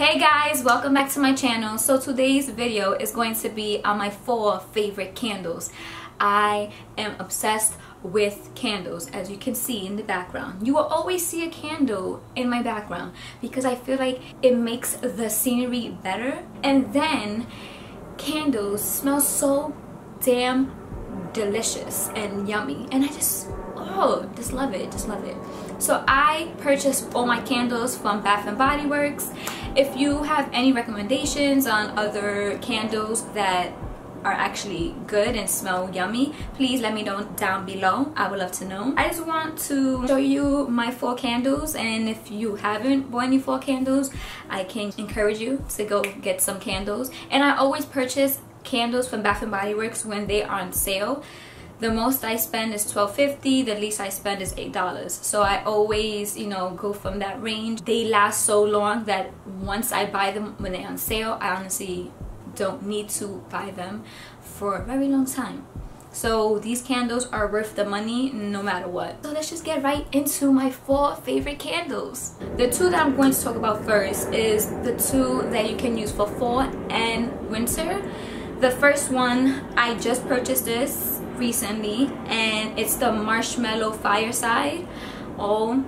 Hey guys, welcome back to my channel. So today's video is going to be on my 4 favorite candles. I am obsessed with candles, as you can see in the background. You will always see a candle in my background because I feel like it makes the scenery better. And then candles smell so damn delicious and yummy, and I just love it, So I purchased all my candles from Bath and Body Works. If you have any recommendations on other candles that are actually good and smell yummy, please let me know down below. I would love to know. I just want to show you my 4 candles, and if you haven't bought any 4 candles, I can encourage you to go get some candles. And I always purchase candles from Bath and Body Works when they are on sale. The most I spend is $12.50, the least I spend is $8. So I always, you know, go from that range. They last so long that once I buy them when they're on sale, I honestly don't need to buy them for a very long time. So these candles are worth the money no matter what. So let's just get right into my 4 favorite candles. The 2 that I'm going to talk about first is the 2 that you can use for fall and winter. The first one, I just purchased this recently, and it's the Marshmallow Fireside. Oh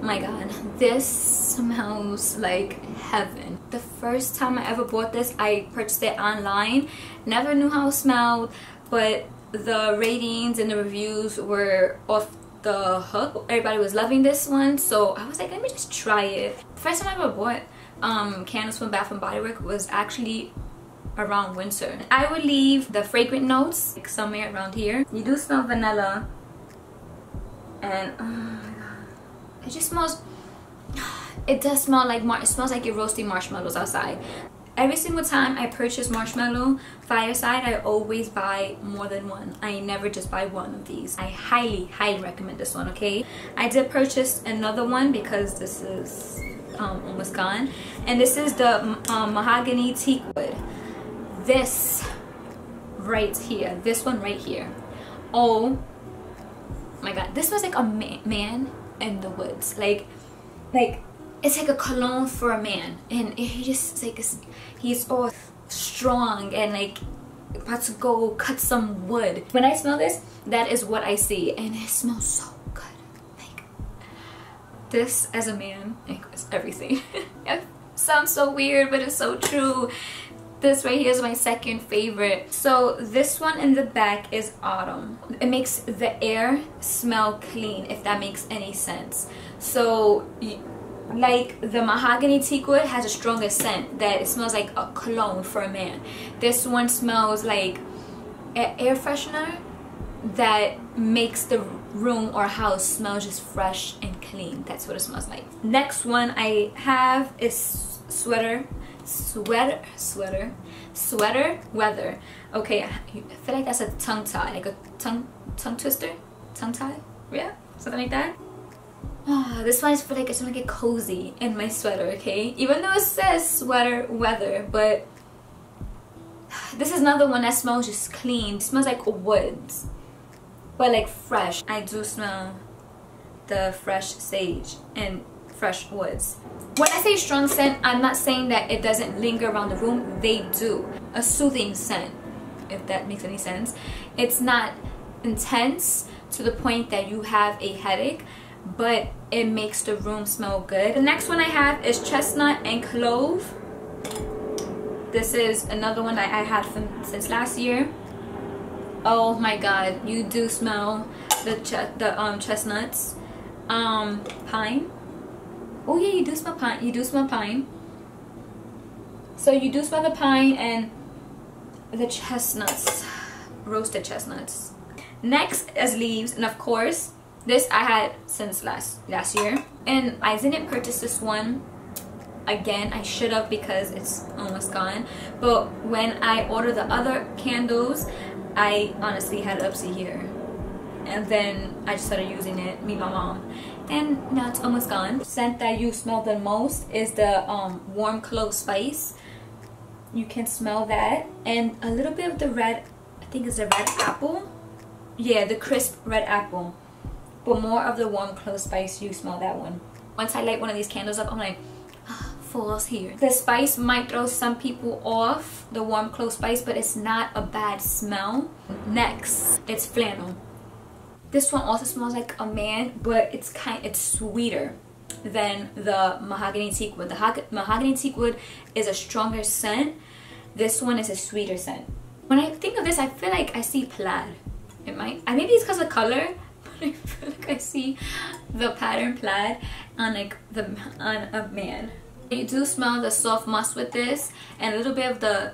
my god, this smells like heaven. The first time I ever bought this, I purchased it online. Never knew how it smelled, but the ratings and the reviews were off the hook. Everybody was loving this one, so I was like, let me just try it. First time I ever bought candles from Bath and Body Works was actually around winter. I would leave the fragrant notes like somewhere around here. You do smell vanilla, and oh my god, it just smells, it does smell like it smells like you're roasting marshmallows outside. Every single time I purchase Marshmallow Fireside, I always buy more than one. I never just buy one of these. I highly recommend this one. Okay, I did purchase another one because this is almost gone, and this is the Mahogany Teakwood. This right here, this one right here, oh my god, this was like a man in the woods, like it's like a cologne for a man, and he just like he's all strong and like about to go cut some wood. When I smell this, that is what I see, and it smells so good. Like this as a man, like it's everything. It sounds so weird, but it's so true. This right here is my second favorite. So this one in the back is Autumn. It makes the air smell clean, if that makes any sense. So like the Mahogany Teakwood has a stronger scent that it smells like a cologne for a man. This one smells like an air freshener that makes the room or house smell just fresh and clean. That's what it smells like. Next one I have is Sweater Weather. Okay, I feel like that's a tongue tie, like a tongue twister, tongue tie, yeah, something like that. Oh, this one I feel like I just want to get cozy in my sweater. Okay, even though it says Sweater Weather, but this is another one that smells just clean. It smells like woods, but like fresh. I do smell the fresh sage and fresh woods. When I say strong scent, I'm not saying that it doesn't linger around the room. They do. A soothing scent, if that makes any sense. It's not intense to the point that you have a headache, but it makes the room smell good. The next one I have is Chestnut and Clove. This is another one that I had since last year. Oh my god, you do smell the chestnuts, pine. Oh yeah, you do smell pine. You do smell pine. So you do smell the pine and the chestnuts, roasted chestnuts. Next is leaves, and of course, this I had since last year, and I didn't purchase this one again. I should have because it's almost gone. But when I ordered the other candles, I honestly had it up to here, and then I just started using it, me and my mom, and now it's almost gone. Scent that you smell the most is the warm clove spice. You can smell that, and a little bit of the red, I think it's the red apple, yeah, the crisp red apple, but more of the warm clove spice. You smell that one. Once I light one of these candles up, I'm like, oh, fools here. The spice might throw some people off, the warm clove spice, but it's not a bad smell. Next, it's flannel. This one also smells like a man, but it's sweeter than the mahogany teakwood. The mahogany teakwood is a stronger scent. This one is a sweeter scent. When I think of this, I feel like I see plaid. It might, I maybe it's because of color, but I feel like I see the pattern plaid on like on a man. You do smell the soft musk with this, and a little bit of the,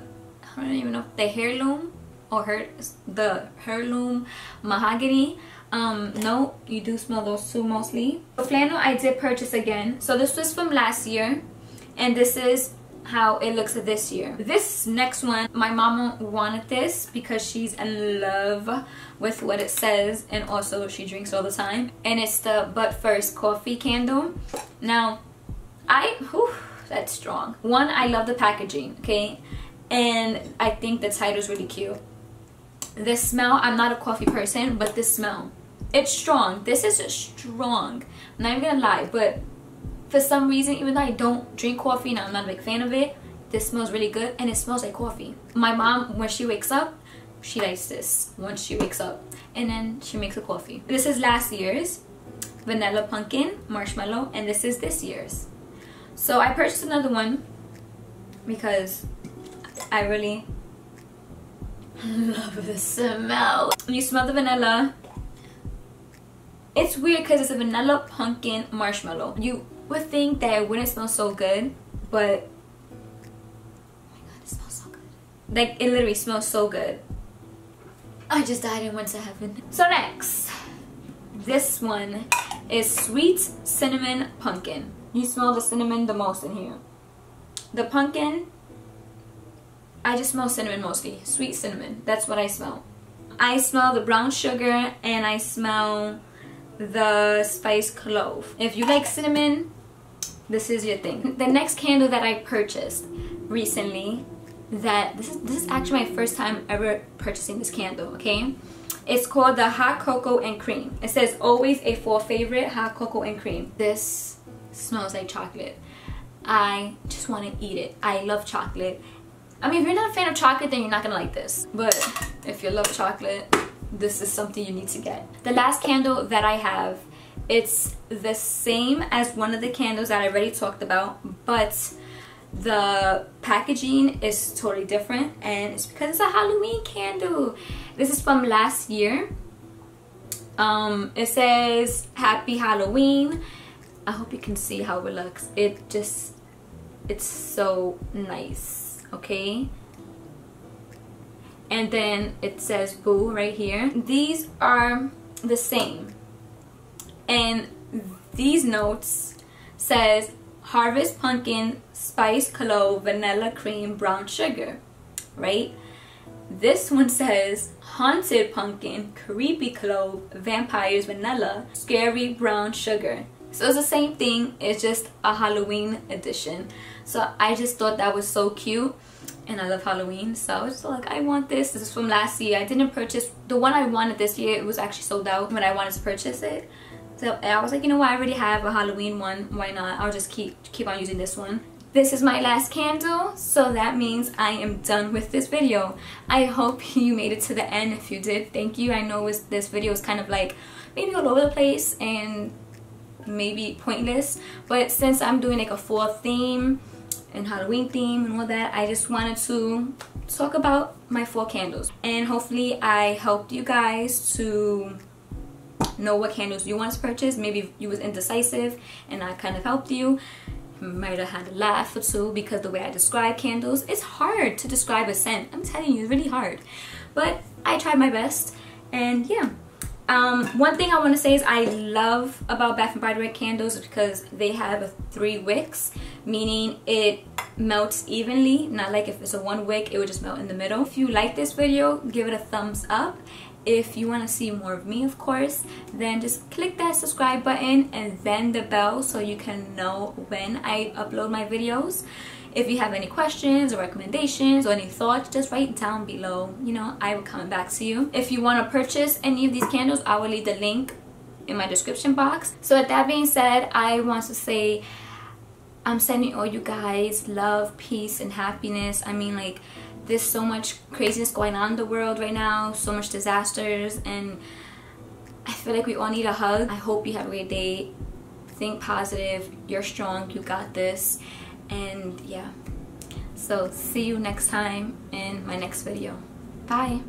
I don't even know, the heirloom or the heirloom mahogany. No, you do smell those two mostly. The flannel I did purchase again. So this was from last year, and this is how it looks this year. This next one, my mama wanted this because she's in love with what it says, and also she drinks all the time. And it's the But First coffee candle. Now, whew, that's strong. One, I love the packaging, okay? And I think the title's really cute. This smell, I'm not a coffee person, but this smell, it's strong. This is strong. I'm not even gonna lie, but for some reason, even though I don't drink coffee and I'm not a big fan of it, this smells really good, and it smells like coffee. My mom, when she wakes up, she likes this once she wakes up, and then she makes a coffee. This is last year's Vanilla Pumpkin Marshmallow, and this is this year's. So I purchased another one because I really love the smell. When you smell the vanilla, it's weird because it's a vanilla pumpkin marshmallow. You would think that it wouldn't smell so good, but oh my god, it smells so good. Like, it literally smells so good. I just died and went to heaven. So next, this one is Sweet Cinnamon Pumpkin. You smell the cinnamon the most in here. The pumpkin, I just smell cinnamon mostly. Sweet cinnamon, that's what I smell. I smell the brown sugar, and I smell the spice clove. If you like cinnamon, this is your thing. The next candle that I purchased recently, that this is actually my first time ever purchasing this candle, okay? It's called the Hot Cocoa and Cream. It says always a fall favorite, hot cocoa and cream. This smells like chocolate. I just want to eat it. I love chocolate. I mean, if you're not a fan of chocolate, then you're not gonna like this, but if you love chocolate, this is something you need to get. The last candle that I have, it's the same as one of the candles that I already talked about, but the packaging is totally different, and it's because it's a Halloween candle. This is from last year. It says Happy Halloween. I hope you can see how it looks. It's so nice, okay? And then it says boo right here. These are the same, and these notes says harvest pumpkin, spice clove, vanilla cream, brown sugar, right? This one says haunted pumpkin, creepy clove, vampires, vanilla, scary brown sugar. So it's the same thing, it's just a Halloween edition. So I just thought that was so cute, and I love Halloween, so I was just like, I want this. This is from last year. I didn't purchase the one I wanted this year. It was actually sold out when I wanted to purchase it. So I was like, you know what, I already have a Halloween one, why not? I'll just keep on using this one. This is my last candle, so that means I am done with this video. I hope you made it to the end. If you did, thank you. I know this video is kind of like maybe all over the place and maybe pointless, but since I'm doing like a fall theme and Halloween theme and all that, I just wanted to talk about my fall candles, and hopefully I helped you guys to know what candles you want to purchase. Maybe you was indecisive and I kind of helped you. Might have had a laugh or two, because the way I describe candles, it's hard to describe a scent. I'm telling you, it's really hard, but I tried my best. And yeah, one thing I want to say is I love about Bath and Body Works candles because they have 3 wicks, meaning it melts evenly, not like if it's a 1 wick, it would just melt in the middle. If you like this video, give it a thumbs up. If you want to see more of me, of course, then just click that subscribe button and then the bell so you can know when I upload my videos. If you have any questions or recommendations or any thoughts, just write down below. You know, I will come back to you. If you want to purchase any of these candles, I will leave the link in my description box. So with that being said, I want to say I'm sending all you guys love, peace, and happiness. I mean, like, there's so much craziness going on in the world right now, so much disasters, and I feel like we all need a hug. I hope you have a great day. Think positive, you're strong, you got this, and yeah. So see you next time in my next video. Bye.